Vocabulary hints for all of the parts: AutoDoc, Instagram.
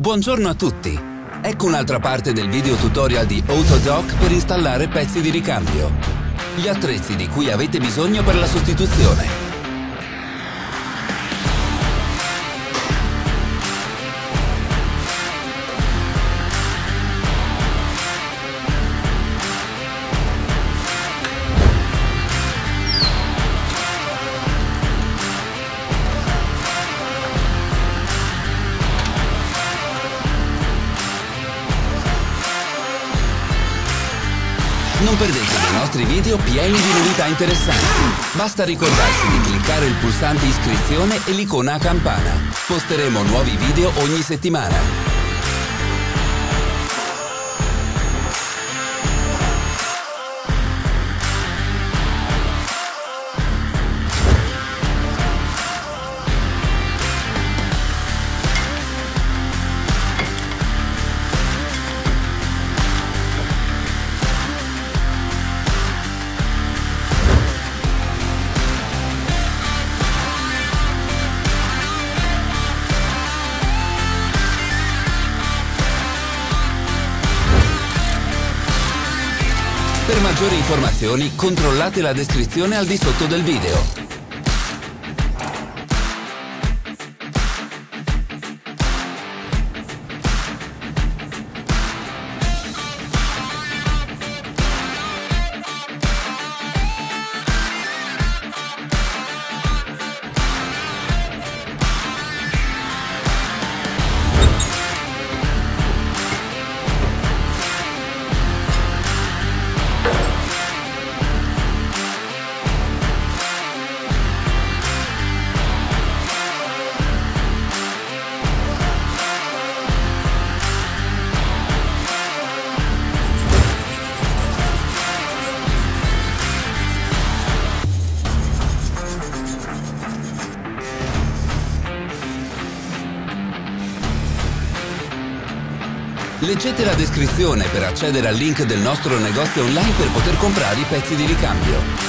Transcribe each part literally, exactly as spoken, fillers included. Buongiorno a tutti! Ecco un'altra parte del video tutorial di AutoDoc per installare pezzi di ricambio. Gli attrezzi di cui avete bisogno per la sostituzione. Non perdetevi i nostri video pieni di novità interessanti. Basta ricordarsi di cliccare il pulsante iscrizione e l'icona a campana. Posteremo nuovi video ogni settimana. Per maggiori informazioni controllate la descrizione al di sotto del video. Leggete la descrizione per accedere al link del nostro negozio online per poter comprare i pezzi di ricambio.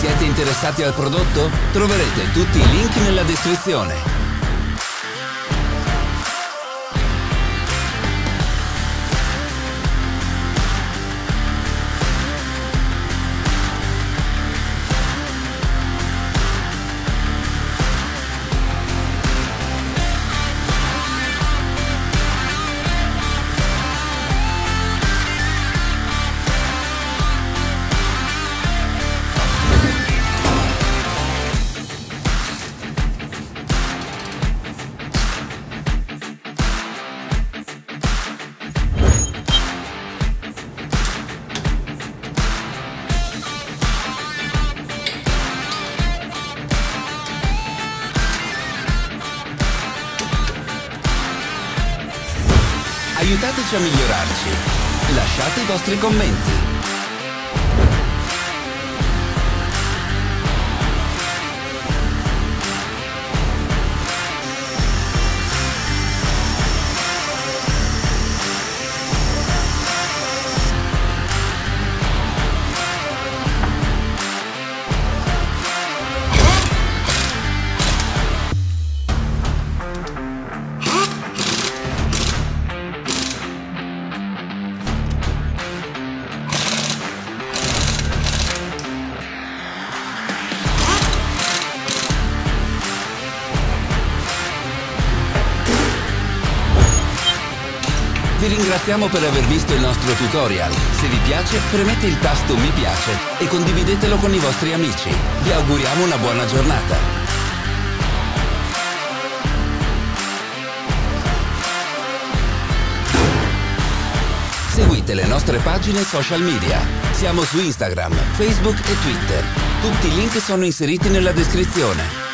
Siete interessati al prodotto? Troverete tutti i link nella descrizione. Aiutateci a migliorarci. Lasciate i vostri commenti. Vi ringraziamo per aver visto il nostro tutorial. Se vi piace, premete il tasto mi piace e condividetelo con i vostri amici. Vi auguriamo una buona giornata. Seguite le nostre pagine social media. Siamo su Instagram, Facebook e Twitter. Tutti i link sono inseriti nella descrizione.